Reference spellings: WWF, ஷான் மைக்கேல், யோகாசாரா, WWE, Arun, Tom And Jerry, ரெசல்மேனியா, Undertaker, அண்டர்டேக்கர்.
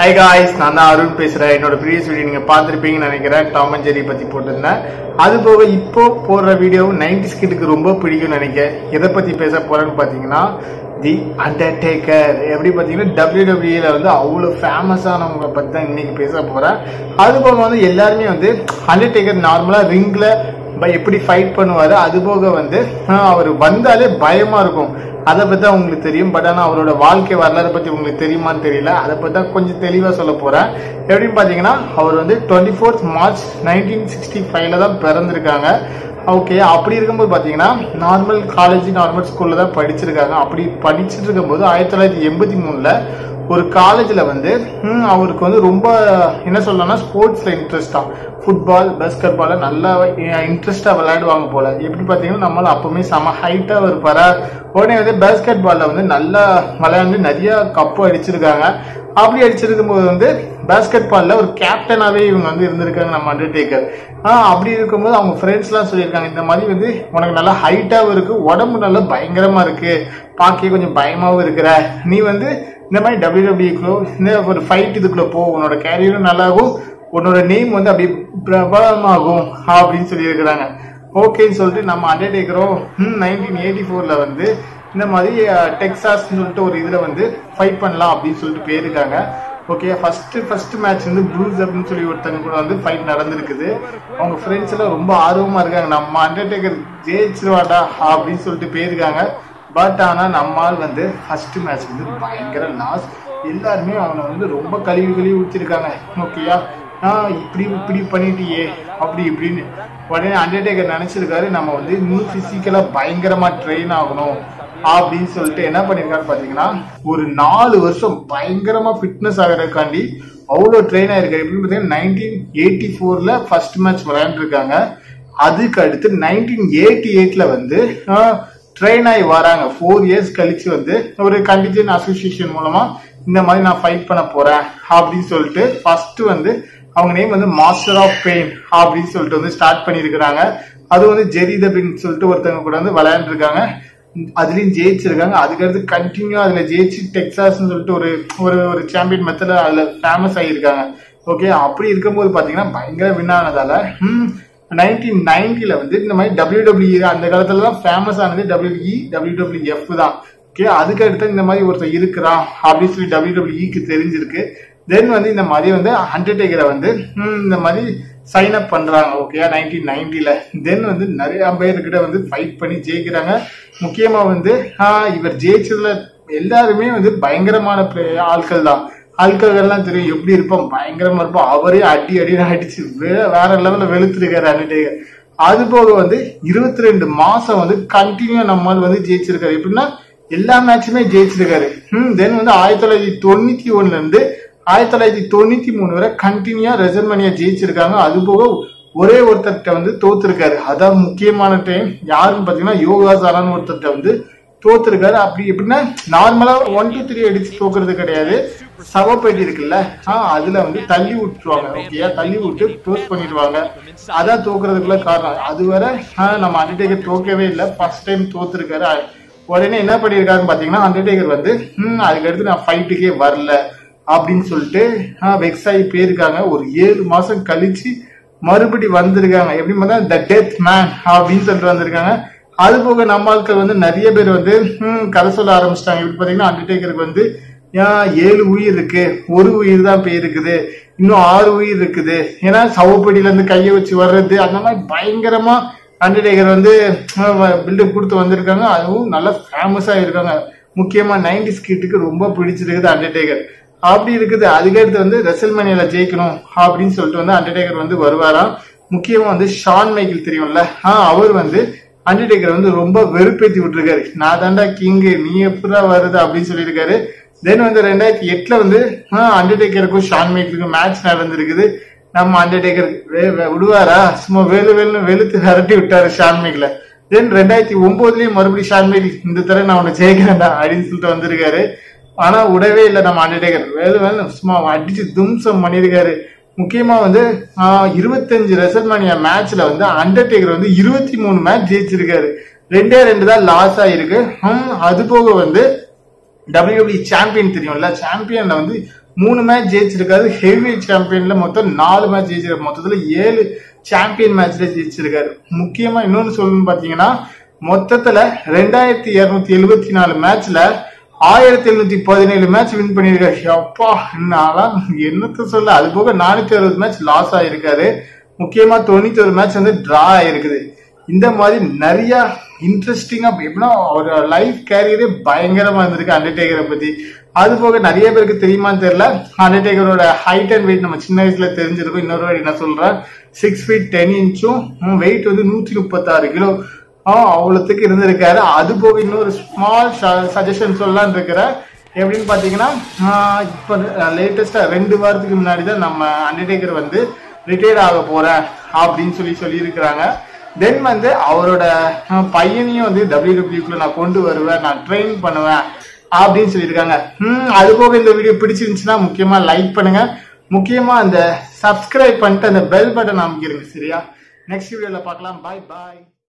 Hi guys, I am Arun. In the previous video, you saw the Tom And Jerry. That's why this video is 90s kid. The Undertaker. Everybody in WWE is famous. That's why Undertaker normally ring. By எப்படி fight பண்ணுவாரு அதுபோக வந்து அவர் வந்தாலே பயமா இருக்கும் அத பத்தி உங்களுக்கு தெரியும் பட் انا அவரோட வாழ்க்கை வரலாறு பத்தி உங்களுக்கு தெரியுமான்னு தெரியல அத பத்தி கொஞ்சம் தெளிவா சொல்ல போறேன் எப்படி பாத்தீங்கன்னா அவர் வந்து 24th March 1965 ல தான் பிறந்திருக்காங்க ஓகே அப்படி இருக்கும்போது பாத்தீங்கன்னா நார்மல் காலேஜ் நார்மல் ஸ்கூல்ல தான் படிச்சிருக்காங்க அப்படி படிச்சிட்டு இருக்கும்போது 1983 ல ஒரு காலேஜ்ல வந்து அவருக்கு வந்து ரொம்ப என்ன சொல்லலாம்னா ஸ்போர்ட்ஸ்ல இன்ட்ரஸ்டா ஃபுட்பால் பாஸ்கெட்பால் நல்ல இன்ட்ரஸ்டா விளையாடுவாங்க போல எப்படி பாத்தீங்கன்னா நம்ம அப்பமே சம ஹைட்டா இருப்பாரா உடனே வந்து பாஸ்கெட்பால்ல வந்து நல்லா விளையாண்டு நிறைய கப் அடிச்சிருக்காங்க அப்படி அடிச்சிருக்கும்போது வந்து பாஸ்கெட்பால்ல ஒரு கேப்டனாவே இவங்க வந்து இருந்திருக்காங்க நம்ம அண்டர்டேக்கர் அப்படி இருக்கும்போது அவங்க ஃப்ரெண்ட்ஸ்லாம் சொல்லிருக்காங்க இந்த மாதிரி வந்து உனக்கு நல்லா ஹைட்டாவும் இருக்கு உடம்பு நல்லா பயங்கரமா இருக்கு பாக்கி கொஞ்சம் பயமாவும் இருக்கிற நீ வந்து இந்த மாதிரி WWE க்குள்ள இந்த ஒரு ஃபைட் இதுக்குள்ள போ உன்னோட கேரியரும் நல்லாகும் உன்னோட நேம் வந்து அப்படி பிரபலமாகும் அப்படின்னு சொல்லியிருக்கிறாங்க ஓகேன்னு சொல்லிட்டு நம்ம அண்டர்டேக்கரும் 1984ல வந்து இந்த மாதிரி டெக்சாஸ்னு சொல்லிட்டு ஒரு இதுல வந்து ஃபைட் பண்ணலாம் அப்படின்னு சொல்லிட்டு போயிருக்காங்க ஓகே ஃபர்ஸ்ட் மேட்ச் வந்து ப்ரூஸ் அப்படின்னு சொல்லி ஒருத்தங்க கூட வந்து ஃபைட் நடந்துருக்குது அவங்க ஃப்ரெண்ட்ஸ் எல்லாம் ரொம்ப ஆர்வமா இருக்காங்க நம்ம அண்டர்டேக்கர் ஜெயிச்சிருவாடா அப்படின்னு சொல்லிட்டு போயிருக்காங்க பட் ஆனா நம்மால் வந்து ஃபர்ஸ்ட் மேட்ச் வந்து பயங்கர லாஸ் எல்லாருமே அவனை வந்து ரொம்ப கழுவி ஊற்றிருக்காங்க ஓகேயா இப்படி பண்ணிட்டியே அப்படி இப்படின்னு உடனே அண்டர்டேக்கர் நினைச்சிருக்காரு நம்ம வந்து இன்னும் பிசிக்கலா பயங்கரமா ட்ரெயின் ஆகணும் அப்படின்னு சொல்லிட்டு என்ன பண்ணிருக்காரு பாத்தீங்கன்னா ஒரு 4 வருஷம் பயங்கரமா ஃபிட்னஸ் ஆகிறதுக்காண்டி அவ்வளோ ட்ரெயின் ஆயிருக்காரு எப்படின்னு பாத்தீங்கன்னா 1984ல ஃபர்ஸ்ட் மேட்ச் விளையாண்டுருக்காங்க அதுக்கு அடுத்து 1988ல வந்து ட்ரெயின் ஆகி வராங்க 4 years கழிச்சு வந்து ஒரு கண்டிஜன் அசோசியேஷன் மூலமா இந்த மாதிரி நான் ஃபைட் பண்ண போறேன் அப்படின்னு சொல்லிட்டு ஃபர்ஸ்ட் வந்து அவங்க நேம் வந்து மாஸ்டர் ஆஃப் பெயின் அப்படின்னு சொல்லிட்டு வந்து ஸ்டார்ட் பண்ணிருக்கிறாங்க அது வந்து ஜெரி தபின்னு சொல்லிட்டு ஒருத்தவங்க கூட வந்து விளையாண்டுருக்காங்க அதுலயும் ஜெயிச்சிருக்காங்க அதுக்கடுத்து கண்டினியூ அதுல ஜெயிச்சு டெக்சாஸ்ன்னு சொல்லிட்டு ஒரு ஒரு சாம்பியன் மெத்தட்ல அதுல ஃபேமஸ் ஆகியிருக்காங்க ஓகே அப்படி இருக்கும்போது பாத்தீங்கன்னா பயங்கர வின் ஆனதால 1990ல வந்து இந்த மாதிரி WWE அந்த காலத்துல தான் ஃபேமஸ் ஆனது WWE WWF தான் ஓகே அதுக்கு அடுத்து இந்த மாதிரி ஒருத்தர் இருக்கிறா அப்படின்னு சொல்லி WWEக்கு தெரிஞ்சிருக்கு தென் வந்து இந்த மாதிரி வந்து அண்டர்டேக்கரை வந்து இந்த மாதிரி சைன் அப் பண்றாங்க ஓகே 1990ல தென் வந்து நிறைய பேர்கிட்ட வந்து ஃபைட் பண்ணி ஜெயிக்கிறாங்க முக்கியமா வந்து இவர் ஜெயிச்சதுல எல்லாருமே வந்து பயங்கரமான ஆட்கள் தான் ஆட்கள்லாம் தெரியும் எப்படி இருப்போம் பயங்கரமா இருப்போம் அவரே அடின்னு அடிச்சு வேற லெவல்ல வெளுத்திருக்காரு அண்டர்டேக்கர் அது போக வந்து 22 மாசம் வந்து கண்டினியூ நம்மால் வந்து ஜெயிச்சிருக்காரு எப்படின்னா எல்லா மேட்சுமே ஜெயிச்சிருக்காரு தென் வந்து 1991ல இருந்து 1993 வரை கண்டினியூவா ரெசல்மேனியா ஜெயிச்சிருக்காங்க அது போக ஒரே ஒருத்தர்கிட்ட வந்து தோத்துருக்காரு அதான் முக்கியமான டைம் யாருன்னு பாத்தீங்கன்னா யோகாசாரான்னு ஒருத்தர்கிட்ட வந்து தோத்துருக்காரு அப்படி எப்படின்னா நார்மலா 1 2 3 அடிச்சு தோக்குறது கிடையாது சவப்பேட்டி இருக்குல்ல அதுல வந்து தள்ளி விட்டுருவாங்க ஓகேயா தள்ளி விட்டு க்ளோஸ் பண்ணிடுவாங்க அதான் தோக்குறதுக்குள்ள காரணம் அதுவரை நம்ம அண்டர்டேக்கர் தோக்கவே இல்லை ஃபர்ஸ்ட் டைம் தோத்துருக்காரு உடனே என்ன பண்ணியிருக்காருன்னு பாத்தீங்கன்னா அண்டர்டேக்கர் வந்து அதுக்கடுத்து நான் ஃபைட்டுக்கே வரல அப்படின்னு சொல்லிட்டு வெக்ஸாயி போயிருக்காங்க ஒரு 7 மாசம் கழிச்சு மறுபடி வந்திருக்காங்க எப்படி பார்த்தா த டெத் மேன் அப்படின்னு சொல்லிட்டு வந்திருக்காங்க அது போக நம்ம ஆட்கள் வந்து நிறைய பேர் வந்து கதை சொல்ல ஆரம்பிச்சிட்டாங்க எப்படி பாத்தீங்கன்னா அண்டர்டேக்கருக்கு வந்து 7 உயிர் இருக்கு ஒரு உயிர் தான் போயிருக்குது இன்னும் 6 உயிர் இருக்குது ஏன்னா சவப்படியில இருந்து கையை வச்சு வர்றது அந்த மாதிரி பயங்கரமா அண்டர்டேக்கர் வந்து பில்டப் கொடுத்து வந்திருக்காங்க அதுவும் நல்லா ஃபேமஸ் ஆயிருக்காங்க முக்கியமா 90s கிட்டுக்கு ரொம்ப பிடிச்சிருக்குது அண்டர்டேக்கர் அப்படி இருக்குது அதுக்கடுத்து வந்து ரெசல்மேனியால ஜெயிக்கணும் அப்படின்னு சொல்லிட்டு வந்து அண்டர்டேக்கர் வந்து வருவாராம் முக்கியமா வந்து ஷான் மைக்கேல் தெரியும்ல அவர் வந்து அண்டர்டேக்கர் வந்து ரொம்ப வெறுப்பேத்தி விட்டுருக்காரு நான் தாண்டா கிங்கு நீ எப்படா வருது அப்படின்னு சொல்லியிருக்காரு தென் வந்து 2008ல வந்து அண்டர்டேக்கருக்கும் ஷான் மைக்கேலுக்கும் மேட்ச் நடந்திருக்குது நம்ம அண்டர்டேக்கர் விடுவாரா சும்மா வெளுத்து விரட்டி விட்டாரு ஷான் மைக்கேல தென் 2009லயும் மறுபடியும் ஷான் மைக்கேல் இந்த தடவை நான் உன்னை ஜெயிக்கிறேன்டா அப்படின்னு சொல்லிட்டு வந்திருக்காரு ஆனா உடவே இல்லை நம்ம அண்டர்டேக்கர் வேலை சும்மா அடிச்சு தும்சம் பண்ணியிருக்காரு முக்கியமா வந்து 25 ரெசல்மேனியா மேட்ச்ல வந்து அண்டர்டேக்கர் வந்து 23 மேட்ச் ஜெயிச்சிருக்காரு 2 தான் லாஸ் ஆயிருக்கு அது போக வந்து WWE சாம்பியன் தெரியும்ல சாம்பியன்ல வந்து மூணு மேட்ச் ஜெயிச்சிருக்காரு. ஹெவி சாம்பியன்ல மொத்தம் 4 மேட்ச் ஜெயிச்சிருக்காரு. மொத்தத்துல 7 சாம்பியன் மேட்ச்ல ஜெயிச்சிருக்காரு. முக்கியமா இன்னொன்னு சொல்லணும்னு பாத்தீங்கன்னா மொத்தத்துல 2274 மேட்ச்ல 1717 மேட்ச் வின் பண்ணிருக்காரு. அப்பா என்னத்த சொல்ல. அது போக 460 மேட்ச் லாஸ் ஆயிருக்காரு. முக்கியமா 91 மேட்ச் வந்து டிரா ஆயிருக்குது. இந்த மாதிரி நிறைய இன்ட்ரெஸ்டிங்கா எப்படின்னா அவர் லைஃப் கேரியரே பயங்கரமா இருந்திருக்கு அண்டர்டேக்கரை பத்தி. அது போக நிறைய பேருக்கு தெரியுமான்னு தெரியல, அண்டர்டேக்கரோட ஹைட் அண்ட் வெயிட் நம்ம சின்ன வயசுல தெரிஞ்சிருக்கோம். இன்னொரு வாட்டி என்ன சொல்றேன், 6 feet 10 inches, வெயிட் வந்து 136 kg அவ்வளோத்துக்கு இருந்திருக்காரு. அது போக இன்னொரு ஸ்மால் சஜஷன் சொல்லலான்னு இருக்கிறேன். எப்படின்னு பார்த்தீங்கன்னா இப்போ லேட்டஸ்டாக 2 வாரத்துக்கு முன்னாடி தான் நம்ம அண்டர்டேக்கர் வந்து ரிட்டையர் ஆக போகிறேன் அப்படின்னு சொல்லியிருக்கிறாங்க. தென் வந்து அவரோட பையனையும் வந்து WWEக்குள்ள நான் கொண்டு வருவேன், நான் ட்ரெயின் பண்ணுவேன் அப்படின்னு சொல்லியிருக்காங்க. அது போக இந்த வீடியோ பிடிச்சிருந்துச்சுன்னா முக்கியமாக லைக் பண்ணுங்க, முக்கியமாக அந்த சப்ஸ்கிரைப் பண்ணிட்டு அந்த பெல் பட்டன் அமைக்கிறீங்க. சரியா, நெக்ஸ்ட் வீடியோவில் பார்க்கலாம். பாய் பாய்.